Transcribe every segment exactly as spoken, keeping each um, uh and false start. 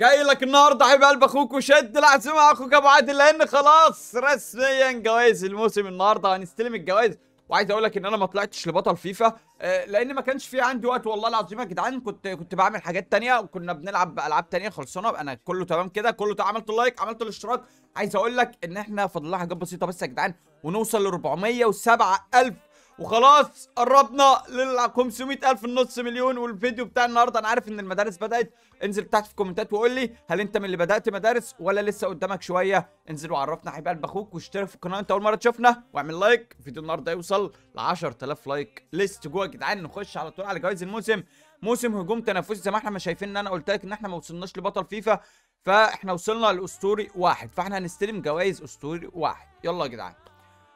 جاي لك النهارده حبيب قلب اخوك وشد العزيمه مع اخوك ابو عادل، لان خلاص رسميا جوائز الموسم النهارده هنستلم الجوائز. وعايز اقول لك ان انا ما طلعتش لبطل فيفا لان ما كانش في عندي وقت والله العظيم يا جدعان، كنت كنت بعمل حاجات تانية وكنا بنلعب العاب تانية خلصانه. انا كله تمام كده، كله عملت اللايك عملت الاشتراك. عايز اقول لك ان احنا فاضل لها حاجات بسيطه بس يا جدعان ونوصل ل أربعمية وسبعة ألف وخلاص قربنا لل خمسمية ألف، النص مليون. والفيديو بتاع النهارده انا عارف ان المدارس بدات، انزل تحت في الكومنتات وقول لي هل انت من اللي بدات مدارس ولا لسه قدامك شويه. انزل وعرفنا حبيب قلب اخوك واشترك في القناه انت اول مره تشوفنا واعمل لايك. فيديو النهارده يوصل ل عشرة آلاف لايك ليست جوه يا جدعان، نخش على طول على جوائز الموسم. موسم هجوم تنافسي زي ما احنا ما شايفين، ان انا قلت لك ان احنا ما وصلناش لبطل فيفا فاحنا وصلنا لاسطوري واحد، فاحنا هنستلم جوائز اسطوري واحد. يلا يا جدعان،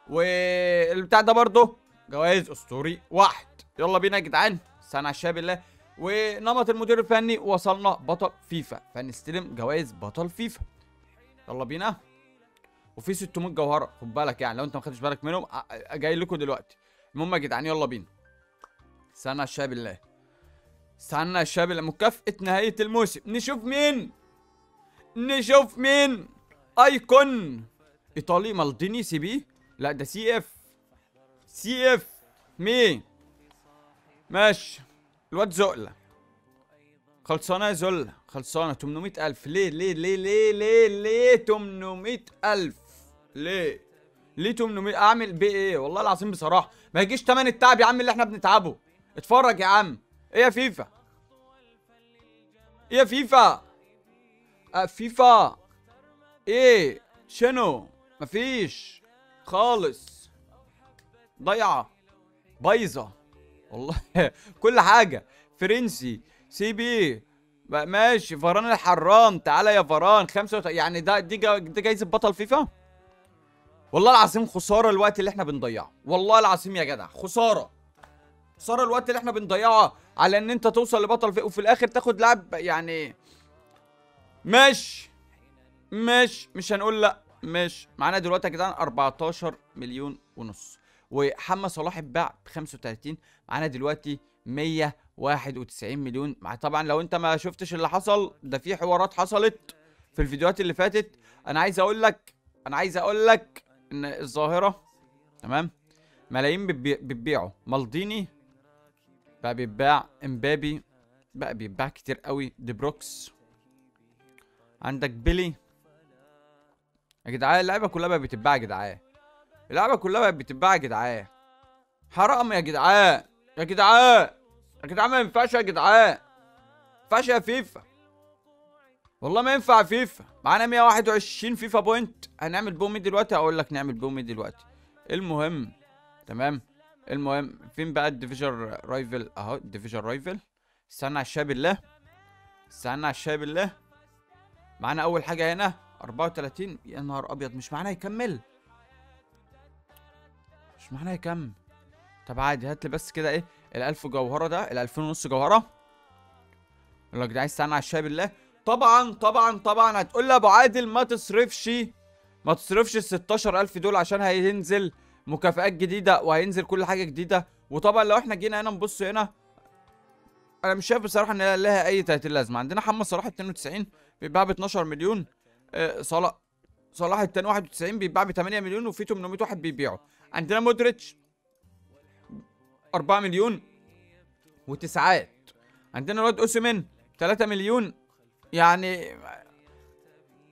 والبتاع ده برضه جوائز اسطوري واحد. يلا بينا يا جدعان، استنى على الشاب الله. ونمط المدير الفني وصلنا بطل فيفا فنستلم جوائز بطل فيفا. يلا بينا، وفي ستمية جوهره خد بالك، يعني لو انت ما خدتش بالك منهم جاي لكم دلوقتي. المهم يا جدعان يلا بينا، استنى على الشاب الله، استنى على الشاب الله. مكافاه نهايه الموسم، نشوف مين نشوف مين ايكون ايطالي مالديني سي بي، لا ده سي اف سي اف مين؟ ماشي الواد زقلة خلصانة يا زقلة خلصانة. تمنمية ألف ليه ليه ليه ليه ليه ليه تمنمية ألف ليه ليه تمنمية؟ أعمل بيه إيه والله العظيم بصراحة؟ ما يجيش تمن التعب يا عم اللي إحنا بنتعبه. اتفرج يا عم، إيه يا فيفا؟ إيه يا فيفا؟ أه فيفا إيه؟ شنو؟ مفيش خالص، ضيعة بايظة والله كل حاجة. فرنسي سي بي ماشي، فران الحرام تعالى يا فران خمسة وت... يعني ده دي دي جايزة بطل فيفا والله العظيم. خسارة الوقت اللي احنا بنضيعه والله العظيم يا جدع، خسارة خسارة الوقت اللي احنا بنضيعه على ان انت توصل لبطل فيفا وفي الاخر تاخد لاعب. يعني ماشي ماشي مش هنقول لا ماشي. معانا دلوقتي يا جدعان أربعتاشر مليون ونص، ومحمد صلاح اتباع ب خمسة وتلاتين، معانا دلوقتي مية وواحد وتسعين مليون. مع طبعا لو انت ما شفتش اللي حصل ده، في حوارات حصلت في الفيديوهات اللي فاتت. انا عايز اقول لك انا عايز اقول لك ان الظاهره تمام، ملايين بتبيعه. مالديني بقى بيتباع، امبابي بقى بيتباع كتير قوي، دي بروكس عندك، بيلي يا جدعان. اللعيبه كلها بقى بتتباع يا جدعان، اللعبة كلها بقت بتتباع يا جدعان، حرام يا جدعان يا جدعان يا جدعان. ما ينفعش يا جدعان، ما ينفعش يا فيفا والله ما ينفع يا فيفا. معانا مية وواحد وعشرين فيفا بوينت، هنعمل بهم ايه دلوقتي؟ هقول لك نعمل بهم ايه دلوقتي. المهم تمام، المهم فين بقى الديفيجن رايفل؟ اهو الديفيجن رايفل، استنى على الشاب الله استنى على الشاب الله. معانا اول حاجة هنا أربعة وتلاتين، يا نهار ابيض مش معانا يكمل مش معناه كم. طب عادي هات لي بس كده ايه الألف جوهرة ده، الألفين ونص جوهرة. يلا يا جدعان استنى على الشاي بالله. طبعا طبعا طبعا هتقول لي يا أبو عادل ما تصرفش ما تصرفش ال ستاشر ألف دول عشان هينزل مكافآت جديدة وهينزل كل حاجة جديدة. وطبعا لو احنا جينا هنا نبص هنا، أنا مش شايف بصراحة إن لها أي تلاتين لازمة. عندنا محمد صلاح اتنين وتسعين بيتباع ب اتناشر مليون، اه صلاح صلاح التاني واحد وتسعين بيتباع ب تمنية مليون، وفي تمنمية واحد بيبيعه. عندنا مودريتش أربعة مليون وتسعات، عندنا الواد اوسيمين تلاتة مليون يعني،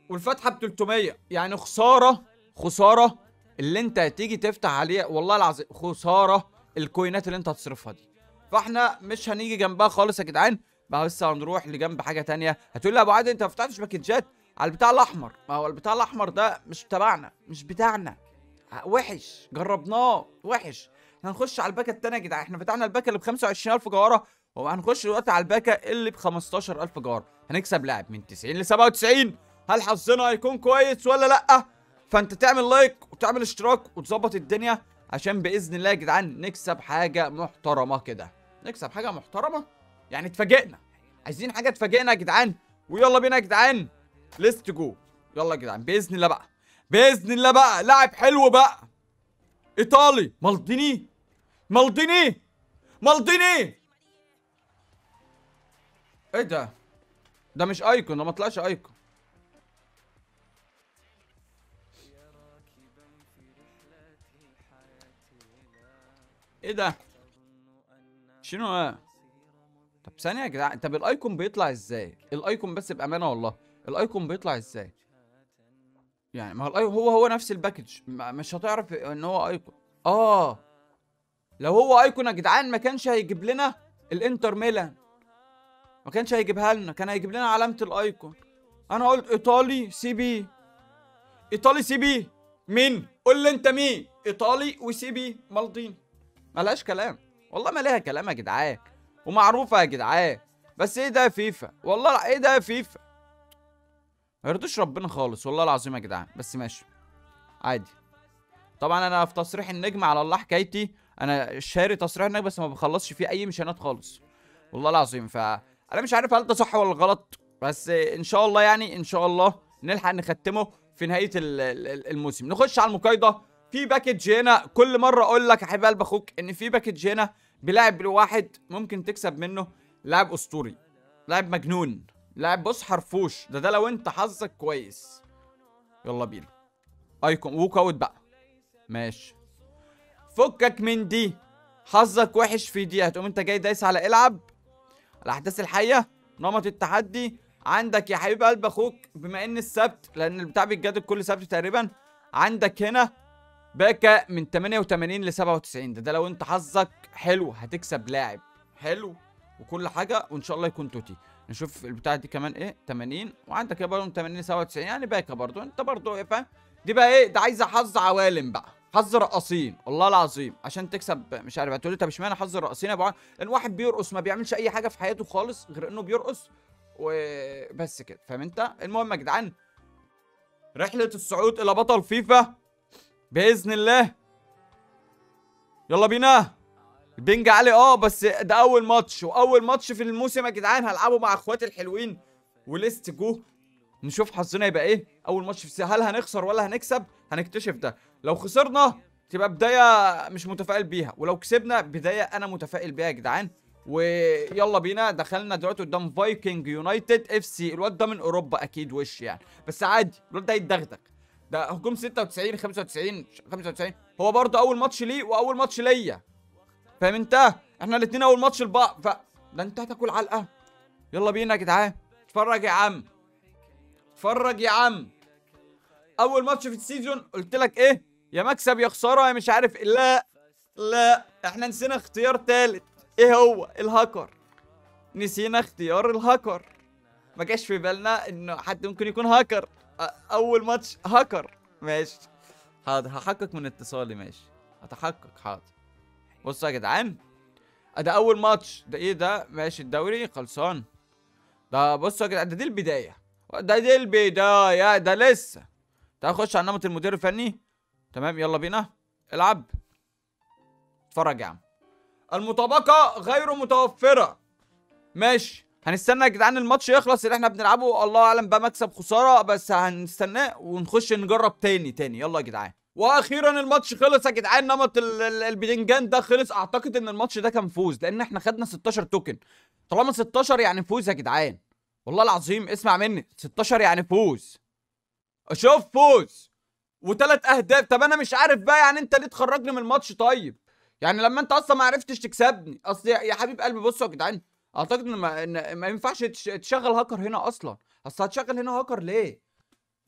والفتحه ب تلتمية. يعني خساره خساره اللي انت هتيجي تفتح عليها والله العظيم، خساره الكوينات اللي انت هتصرفها دي، فاحنا مش هنيجي جنبها خالص يا جدعان. بس هنروح لجنب حاجه ثانيه. هتقول لي يا ابو عادل انت ما فتحتش باكجات على البتاع الاحمر، ما هو البتاع الاحمر ده مش تبعنا مش بتاعنا، وحش جربناه وحش. هنخش على الباكه الثانيه يا جدعان، احنا فتحنا الباكه اللي ب خمسة وعشرين ألف جوهره وهنخش دلوقتي على الباكه اللي ب خمستاشر ألف جوهره. هنكسب لاعب من تسعين لسبعة وتسعين، هل حظنا هيكون كويس ولا لا؟ فانت تعمل لايك وتعمل اشتراك وتظبط الدنيا عشان باذن الله يا جدعان نكسب حاجه محترمه كده، نكسب حاجه محترمه يعني تفاجئنا. عايزين حاجه تفاجئنا يا جدعان، ويلا بينا يا جدعان ليست جو. يلا يا جدعان باذن الله بقى، باذن الله بقى لاعب حلو بقى ايطالي. مالديني مالديني مالديني ايه ده؟ ده مش ايكون، ده ما طلعش ايكون. ايه ده؟ شنو اه؟ طب ثانية يا جدعان، طب الايكون بيطلع ازاي؟ الايكون بس بأمانة والله، الايكون بيطلع ازاي؟ يعني ما هو هو هو نفس الباكج، مش هتعرف ان هو ايكون. اه لو هو ايكون يا جدعان ما كانش هيجيب لنا الانتر ميلان، ما كانش هيجيبها لنا، كان هيجيب لنا علامة الايكون. انا قلت ايطالي سي بي، ايطالي سي بي مين؟ قول لي انت مين؟ ايطالي وسي بي مالديني، ملهاش كلام والله، ما ليها كلام يا جدعان، ومعروفة يا جدعان. بس ايه ده يا فيفا؟ والله ايه ده يا فيفا؟ ما يرضيش ربنا خالص والله العظيم يا جدعان. بس ماشي عادي. طبعا انا في تصريح النجم على الله حكايتي، انا شاري تصريح النجم بس ما بخلصش فيه اي مشانات خالص والله العظيم. ف انا مش عارف هل ده صح ولا غلط، بس ان شاء الله يعني ان شاء الله نلحق نختمه في نهايه الموسم. نخش على المقايضه في باكج هنا. كل مره اقول لك يا حبيب قلب اخوك ان في باكج هنا بلاعب لواحد ممكن تكسب منه، لاعب اسطوري، لاعب مجنون، لاعب بص حرفوش. ده ده لو انت حظك كويس. يلا بينا ايكون ووك اوت بقى، ماشي فكك من دي، حظك وحش في دي. هتقوم انت جاي دايس على العب الاحداث الحيه، نمط التحدي عندك يا حبيب قلب اخوك. بما ان السبت، لان البتاع بيتجدد كل سبت تقريبا، عندك هنا باكا من تمانية وتمانين ل سبعة وتسعين. ده ده لو انت حظك حلو هتكسب لاعب حلو وكل حاجه، وان شاء الله يكون توتي. نشوف البتاعه دي كمان ايه، تمانين، وعندك ايه برضه من تمانين ل سبعة وتسعين، يعني باكا برضه انت برضه فاهم. دي بقى ايه؟ ده عايزه حظ عوالم بقى، حظ رقاصين والله العظيم عشان تكسب. مش عارف هتقول لي طب اشمعنى حظ الرقاصين يا ابو عمر؟ لان واحد بيرقص ما بيعملش اي حاجه في حياته خالص غير انه بيرقص وبس كده، فاهم انت؟ المهم يا جدعان، رحله الصعود الى بطل فيفا باذن الله. يلا بينا. البنج عالي اه، بس ده اول ماتش، واول ماتش في الموسم يا جدعان هلعبه مع اخواتي الحلوين وليست جو. نشوف حظنا يبقى ايه اول ماتش في السنه، هل هنخسر ولا هنكسب؟ هنكتشف ده. لو خسرنا تبقى بدايه مش متفائل بيها، ولو كسبنا بدايه انا متفائل بيها يا جدعان. ويلا بينا. دخلنا دلوقتي قدام فايكنج يونايتد اف سي. الواد ده من اوروبا اكيد، وش يعني، بس عادي الواد ده هيتدغدغ. ده هجوم ستة وتسعين خمسة وتسعين خمسة وتسعين، هو برضه اول ماتش ليه واول ماتش ليا، فاهم انت؟ احنا الاثنين اول ماتش لبعض، ف ده انت هتاكل علقه. يلا بينا يا جدعان، اتفرج يا عم، اتفرج يا عم. اول ماتش في السيزون قلت لك ايه، يا مكسب يا خساره يا مش عارف. لا لا، احنا نسينا اختيار ثالث. ايه هو؟ الهاكر. نسينا اختيار الهاكر، ما جاش في بالنا انه حد ممكن يكون هاكر. اول ماتش هاكر، ماشي حاضر، هحقق من اتصالي، ماشي هتحقق، حاضر. بصوا يا جدعان، ده اول ماتش، ده ايه ده؟ ماشي الدوري خلصان. ده بصوا يا جدعان، ده دي البدايه، ده دي البدايه، ده لسه. تعال نخش على نمط المدير الفني. تمام يلا بينا، العب، اتفرج يا عم. المطابقه غير متوفره، ماشي. هنستنى يا جدعان الماتش يخلص اللي احنا بنلعبه، الله اعلم بقى مكسب خساره، بس هنستناه ونخش نجرب تاني تاني. يلا يا جدعان. واخيرا الماتش خلص يا جدعان. نمط البدنجان ده خلص. اعتقد ان الماتش ده كان فوز، لان احنا خدنا ستاشر توكن. طالما ستاشر يعني فوز يا جدعان، والله العظيم اسمع مني، ستاشر يعني فوز. شوف فوز وثلاث اهداف. طب انا مش عارف بقى يعني انت ليه تخرجني من الماتش؟ طيب يعني لما انت اصلا ما عرفتش تكسبني. اصل يا حبيب قلبي بصوا يا جدعان، اعتقد ان ما, ما ينفعش تشغل هاكر هنا اصلا. اصل هتشغل هنا هاكر ليه؟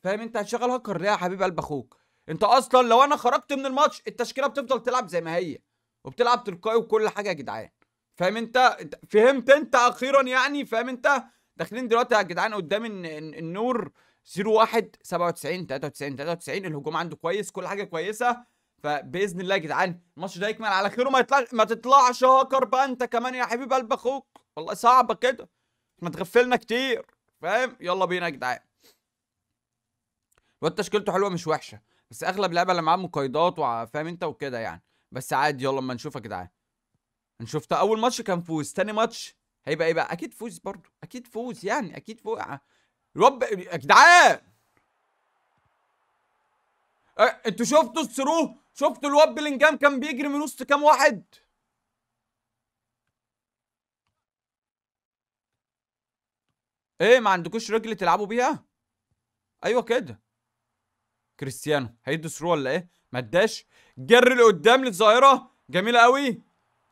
فاهم انت؟ هتشغل هاكر ليه يا حبيب قلب اخوك؟ انت اصلا لو انا خرجت من الماتش التشكيله بتفضل تلعب زي ما هي، وبتلعب تلقائي وكل حاجه يا جدعان، فاهم انت؟ فهمت انت اخيرا يعني، فاهم انت؟ داخلين دلوقتي يا جدعان قدام النور واحد سبعة وتسعين تلاتة وتسعين تلاتة وتسعين. الهجوم عنده كويس، كل حاجه كويسه، فباذن الله يا جدعان الماتش ده يكمل على خير، وما يطلع ما تطلعش هاكر بقى انت كمان يا حبيب قلب اخوك، والله صعبه كده، احنا اتغفلنا كتير، فاهم؟ يلا بينا يا جدعان. الواد تشكيلته حلوه مش وحشه، بس اغلب لعبه اللي معاه مقايضات وفاهم انت وكده يعني، بس عادي. يلا اما نشوف يا جدعان، هنشوف. ده اول ماتش كان فوز، تاني ماتش هيبقى ايه بقى؟ اكيد فوز برضه، اكيد فوز يعني، اكيد فوز الواد يا جدعان. اه انتوا شفتوا الثرو؟ شفتوا الواد بلينجهام كان بيجري من وسط كام واحد؟ ايه ما عندكوش رجل تلعبوا بيها؟ ايوه كده. كريستيانو هيدي ثرو ولا ايه؟ ما اداش. جري لقدام للظاهره، جميله قوي.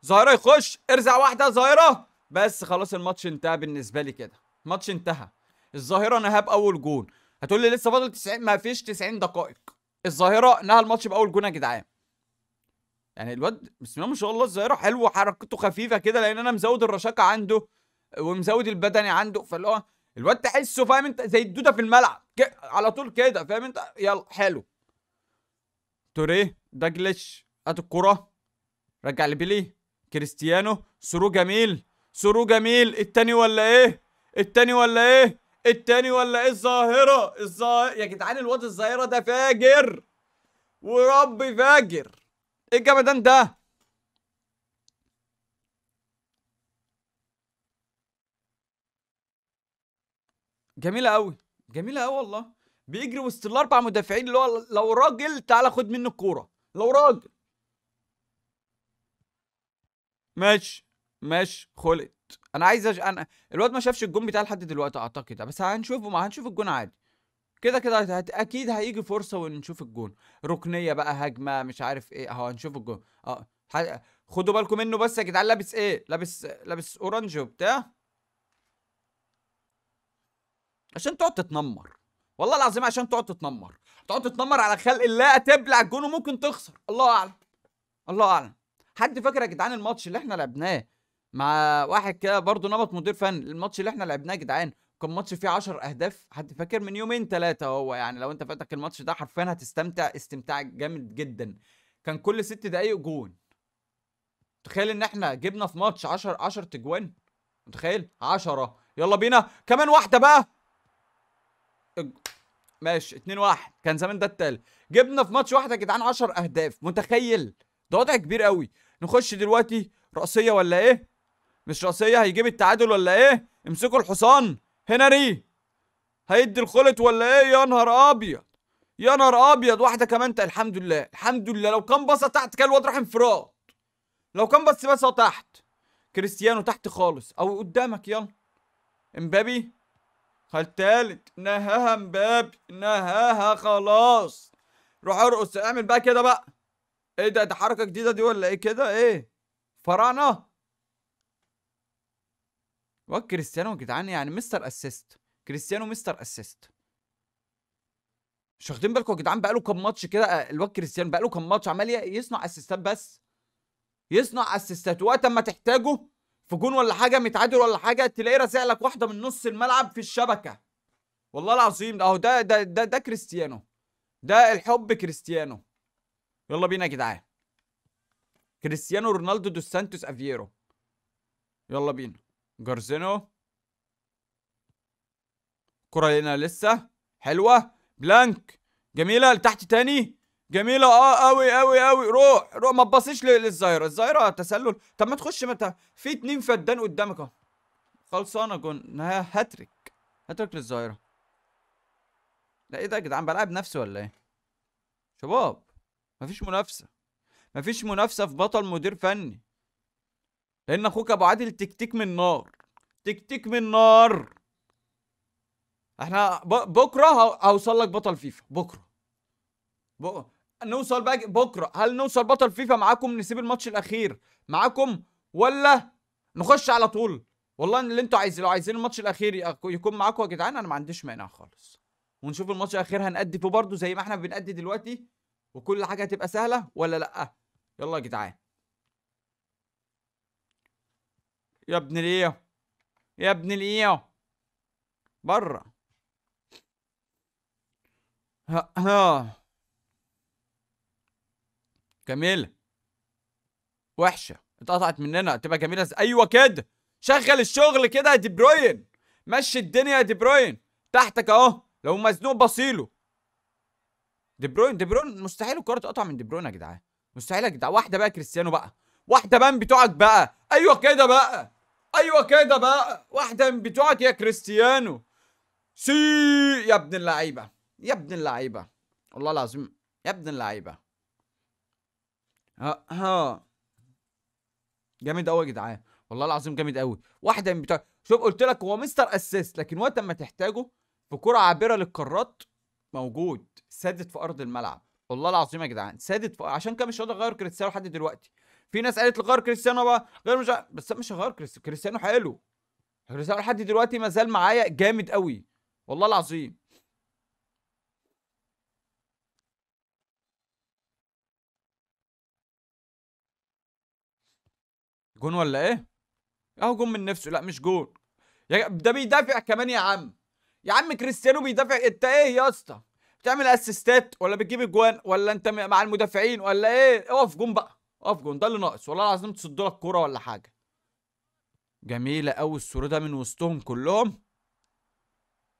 ظاهره يخش، ارزع واحده ظاهره، بس خلاص الماتش انتهى بالنسبه لي كده. الماتش انتهى. الظاهره نهى باول جون. هتقول لي لسه فاضل تسعين، ما فيش تسعين دقائق. الظاهره نهى الماتش باول جون يا جدعان. يعني الواد بسم الله ما شاء الله الظاهره حلوه، حركته خفيفه كده، لان انا مزود الرشاقه عنده ومزود البدني عنده، فاللي هو الواد تحسه فاهم انت زي الدوده في الملعب على طول كده، فاهم انت؟ يلا حلو. توريه ده جلتش، هات الكوره، رجع لبيلي، كريستيانو، سرو جميل، سرو جميل، التاني ولا ايه؟ التاني ولا ايه؟ التاني ولا ايه؟ الظاهره الظاهره يا جدعان، الواد الظاهره ده فاجر ورب فاجر. ايه الجمدان ده؟ جميله قوي، جميله قوي والله. بيجري وسط الاربع مدافعين، اللي هو لو راجل تعالى خد منه الكوره، لو راجل ماشي ماشي خلت. انا عايز أج... انا الواد ما شافش الجون بتاعي لحد دلوقتي اعتقد، بس هنشوفه، ما هنشوف الجون عادي كده كده هت... اكيد هيجي فرصه ونشوف الجون. ركنيه بقى، هجمه، مش عارف ايه، اهو هنشوف الجون. اه ح... خدوا بالكم منه بس يا جدعان. لابس ايه؟ لابس لابس اورنج وبتاع، عشان تقعد تتنمر والله العظيم، عشان تقعد تتنمر تقعد تتنمر على خلق الله. تبلع الجون وممكن تخسر، الله اعلم الله اعلم. حد فاكر يا جدعان الماتش اللي احنا لعبناه مع واحد كده برضه نبط مدير فن؟ الماتش اللي احنا لعبناه يا جدعان كان ماتش فيه عشر اهداف، حد فاكر؟ من يومين ثلاثه هو. يعني لو انت فاتك الماتش ده حرفيا هتستمتع استمتاع جامد جدا. كان كل ست دقايق جون. تخيل ان احنا جبنا في ماتش عشرة عشرة تجوان، متخيل؟ عشرة. يلا بينا كمان واحده بقى، ماشي اتنين واحد. كان زمان ده التالت. جبنا في ماتش واحد يا جدعان عشر اهداف، متخيل؟ ده وضع كبير قوي. نخش دلوقتي راسيه ولا ايه؟ مش راسيه، هيجيب التعادل ولا ايه؟ امسكوا الحصان، هنري هيدي الخلط ولا ايه؟ يا نهار ابيض يا نهار ابيض. واحده كمان، الحمد لله الحمد لله. لو كان باصه تحت كان الواد راح انفراد، لو كان بس باصه تحت. كريستيانو تحت خالص او قدامك. يلا امبابي، هالتالت نهاها مبابي، نهاها خلاص. روح ارقص، اعمل بقى كده بقى. ايه ده؟ ده حركه جديده دي ولا ايه كده؟ ايه فراعنه واد كريستيانو يا جدعان، يعني مستر اسيست. كريستيانو مستر اسيست. مش واخدين بالكم يا جدعان؟ بقاله كام ماتش كده الواد كريستيانو، بقاله كام ماتش عمال يصنع اسيستات، بس يصنع اسيستات. وقت ما تحتاجه في جون ولا حاجه، متعادل ولا حاجه، تلاقيه راسع لك واحده من نص الملعب في الشبكه. والله العظيم اهو ده ده ده ده كريستيانو، ده الحب كريستيانو. يلا بينا يا جدعان. كريستيانو رونالدو دوس سانتوس افييرو. يلا بينا. جارزينو، كرة لنا لسه حلوه، بلانك جميله لتحت تاني، جميله اه قوي قوي قوي. روح روح، ما تبصيش للظاهره، الظاهره تسلل. طب ما تخش، متى في اتنين فدان قدامك اهو، خلصانه جون. هاتريك هاتريك للظاهره. لا ايه ده يا جدعان؟ بلعب نفسي ولا ايه؟ شباب مفيش منافسه، مفيش منافسه في بطل مدير فني، لان اخوك ابو عادل تكتيك من نار، تكتيك من نار. احنا بكره هوصل لك بطل فيفا، بكره بق... نوصل بقى بكره. هل نوصل بطل فيفا معاكم؟ نسيب الماتش الاخير معاكم ولا نخش على طول؟ والله اللي انتوا عايزين، لو عايزين الماتش الاخير يكون معاكم يا جدعان انا ما عنديش مانع خالص، ونشوف الماتش الاخير هنأدي فيه برضه زي ما احنا بنأدي دلوقتي، وكل حاجه هتبقى سهله ولا لا؟ يلا يا جدعان. يا ابن الايه يا ابن الايه، بره. ها ها جميلة، وحشة اتقطعت مننا، تبقى جميلة زي... ايوه كده، شغل الشغل كده يا دي بروين، مشي الدنيا يا دي بروين، تحتك اهو، لو مزنوق بصيله. دي بروين دي بروين مستحيل الكورة تقطع من دي بروين يا جدعان، مستحيل يا جدعان. واحدة بقى كريستيانو بقى، واحدة بقى من بتوعك بقى، ايوه كده بقى، ايوه كده بقى، واحدة من بتوعك يا كريستيانو. سي يا ابن اللعيبة يا ابن اللعيبة، والله العظيم يا ابن اللعيبة. ها ها جامد قوي يا جدعان، والله العظيم جامد قوي. واحده من بتوع شوف قلت لك هو مستر اسيست، لكن وقت ما تحتاجه في كرة عابرة للقارات موجود، سادد في ارض الملعب. والله العظيم يا جدعان سادد في... عشان كده مش هقدر اغير كريستيانو لحد دلوقتي. في ناس قالت لي غير كريستيانو بقى، غير مش بس مش هغير كريستيانو، كريستيانو حلو، كريستيانو لحد دلوقتي ما زال معايا جامد قوي والله العظيم. جون ولا ايه؟ اهو جون من نفسه. لا مش جون ده بيدافع كمان يا عم. يا عم كريستيانو بيدافع، انت ايه يا اسطى؟ بتعمل اسيستات ولا بتجيب اجوان ولا انت مع المدافعين ولا ايه؟ اقف جون بقى، اقف جون، ده اللي ناقص والله العظيم، تصد لك كوره ولا حاجه. جميله قوي السور ده من وسطهم كلهم،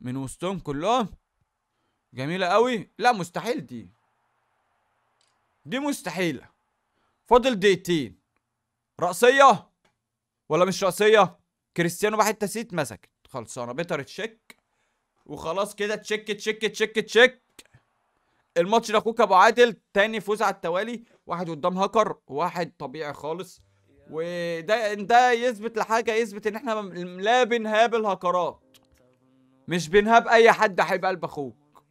من وسطهم كلهم، جميله قوي. لا مستحيل دي، دي مستحيله. فاضل دقيقتين، رأسيه ولا مش رأسيه؟ كريستيانو بقى حته سيت مسكت، خلصانه بيتر تشيك وخلاص كده، تشيك تشيك تشيك تشيك. الماتش لاخوك ابو عادل، تاني فوز على التوالي، واحد قدام هاكر وواحد طبيعي خالص، وده ده يثبت لحاجه، يثبت ان احنا لا بنهاب الهاكرات، مش بنهاب اي حد حبيب قلب اخوك.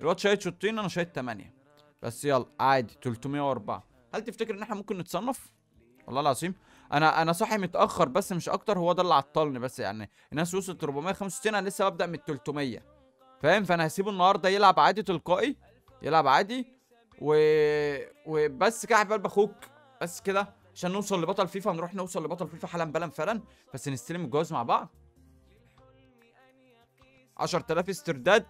الواد شايط شوطين، انا شايط تمانية بس، يلا عادي. تلتمية واربعة، هل تفتكر ان احنا ممكن نتصنف؟ والله العظيم انا انا صاحي متاخر بس مش اكتر، هو ده اللي عطلني بس. يعني الناس وصلت اربعمية وخمسة وستين، انا لسه ببدا من تلتمية فاهم، فانا هسيبه النهارده يلعب عادي تلقائي، يلعب عادي و... وبس كده يا حبيب اخوك، بس كده عشان نوصل لبطل فيفا، نروح نوصل لبطل فيفا حالا بلا فعلا، بس نستلم الجواز مع بعض. عشرة الاف استرداد.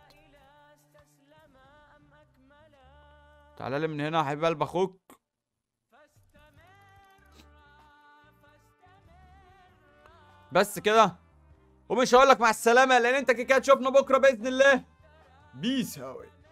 تعالى لي من هنا يا حبيب اخوك. بس كده، ومش هقول لك مع السلامه لان انت كده هتشوفنا بكره باذن الله. بيس هاوي.